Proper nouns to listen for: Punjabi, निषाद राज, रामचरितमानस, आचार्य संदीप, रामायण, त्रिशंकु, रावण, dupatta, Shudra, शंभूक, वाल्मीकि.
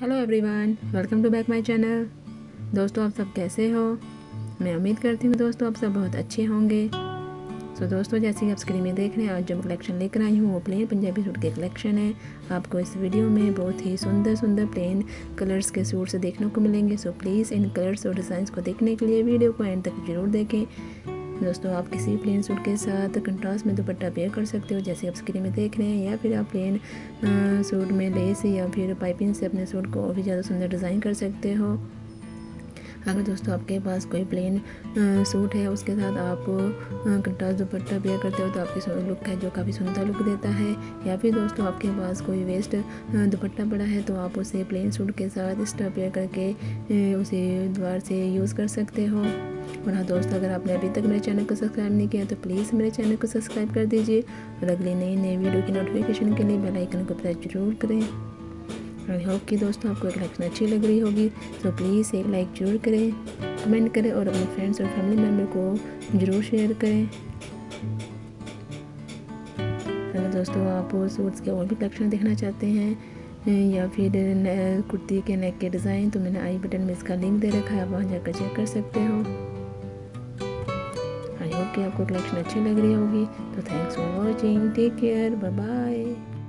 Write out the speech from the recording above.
Hello everyone, welcome to back my channel. दोस्तों, आप सब कैसे हो? मैं उम्मीद करती हूँ दोस्तों आप सब बहुत अच्छे होंगे। सो दोस्तों, जैसे कि आप स्क्रीन में देख रहे हैं, आज जो मैं कलेक्शन लेकर आई हूँ वो प्लेन पंजाबी सूट के कलेक्शन है। आपको इस वीडियो में बहुत ही सुंदर सुंदर प्लेन कलर्स के सूट से देखने को मिलेंगे। सो प्लीज़ इन कलर्स और डिज़ाइंस को देखने के लिए वीडियो को एंड तक जरूर देखें। दोस्तों, आप किसी प्लेन सूट के साथ कंट्रास्ट में दुपट्टा पेयर कर सकते हो, जैसे आप स्क्रीन में देख रहे हैं, या फिर आप प्लेन सूट में लेस या फिर पाइपिंग से अपने सूट को और भी ज़्यादा सुंदर डिज़ाइन कर सकते हो। अगर दोस्तों आपके पास कोई प्लेन सूट है, उसके साथ आप कंट्रास्ट दुपट्टा पेयर करते हो तो आपकी लुक है जो काफ़ी सुंदर लुक देता है। या फिर दोस्तों आपके पास कोई वेस्ट दुपट्टा पड़ा है तो आप उसे प्लेन सूट के साथ एक्स्ट्रा पेयर करके उसे दोबारा से यूज़ कर सकते हो। और हाँ दोस्तों, अगर आपने अभी तक मेरे चैनल को सब्सक्राइब नहीं किया तो प्लीज़ मेरे चैनल को सब्सक्राइब कर दीजिए और अगली नई नई वीडियो की नोटिफिकेशन के लिए बेल आइकन को प्रेस जरूर करें। आई होप कि दोस्तों आपको कलेक्शन अच्छी लग रही होगी, तो प्लीज़ एक लाइक जरूर करें, कमेंट करें और अपने फ्रेंड्स और फैमिली मेम्बर को जरूर शेयर करें। अगर दोस्तों आप सूट्स के और भी कलेक्शन देखना चाहते हैं या फिर कुर्ती के नेक के डिज़ाइन, तो मैंने आई बटन में इसका लिंक दे रखा है, आप वहाँ जाकर चेक कर सकते हो। आई होप कि आपको कलेक्शन अच्छी लग रही होगी। तो thanks for watching, take care, bye bye.